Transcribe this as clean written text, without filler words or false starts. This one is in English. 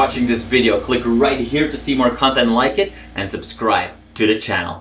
watching this video. Click right here to see more content like it and subscribe to the channel.